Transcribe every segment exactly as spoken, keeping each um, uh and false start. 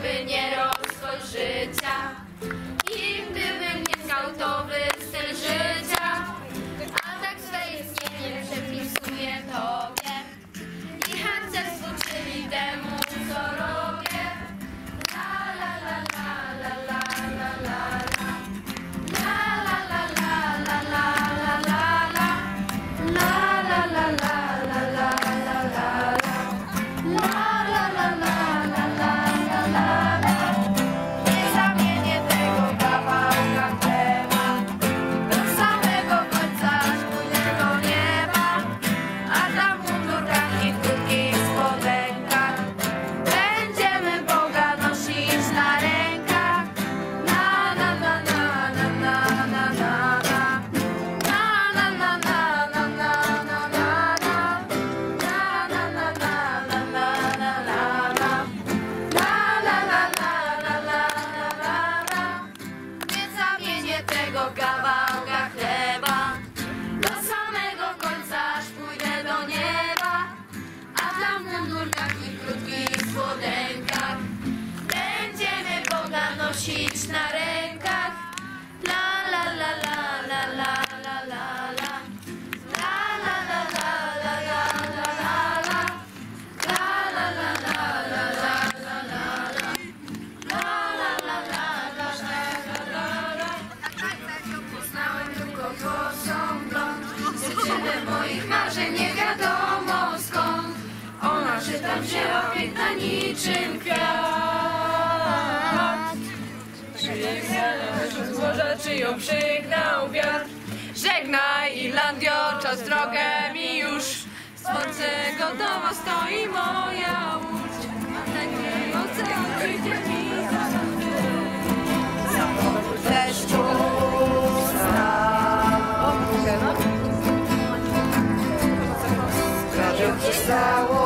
gdyby nie rozkosz życia i gdybym nie znał to styl życia. A tak swe istnienie przepisuję Tobie i chętnie współczyni temu, co robię. La la la la la la la la la la la la la la la la la la la la. Na rękach, la la la la la la la la la la la la la la la la la la la la la la la. Tak, tak ją poznałem, tylko to są blond. Dziewczyny moich marzeń nie wiadomo skąd. Ona się tam wzięła, piękna niczym kwiat. Czy złoża, czy ją przygnał wiatr? Żegnaj Irlandio, czas drogę mi już. Z twórcego domu stoi moja łódź, a taki ocean wyjdzie mi za zawód deszczu strażą przystało.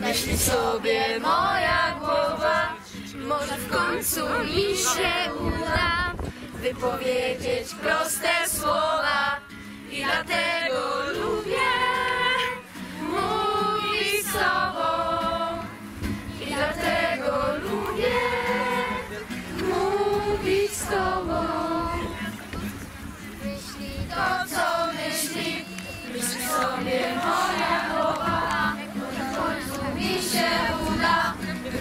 Myśli sobie moja głowa, może w końcu mi się uda wypowiedzieć proste słowa i dlatego lubię mówić z sobą. I dlatego lubię mówić z tobą. Myśli to, co myśli, myśli sobie moja głowa. Thank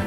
you.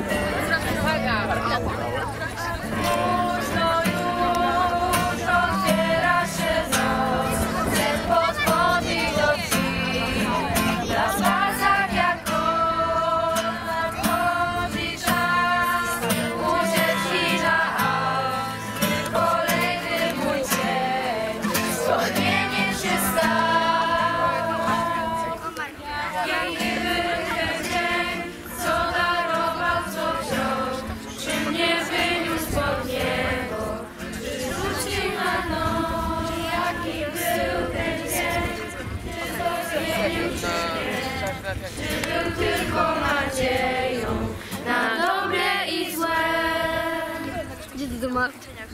Martyniak.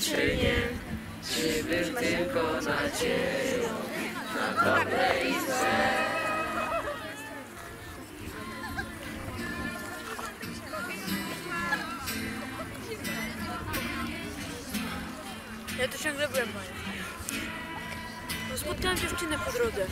Czy nie, czy był tylko nadzieją na dobre i złe. Ja tu ciągle byłem, Maja. No, spotkałem dziewczynę po drodze.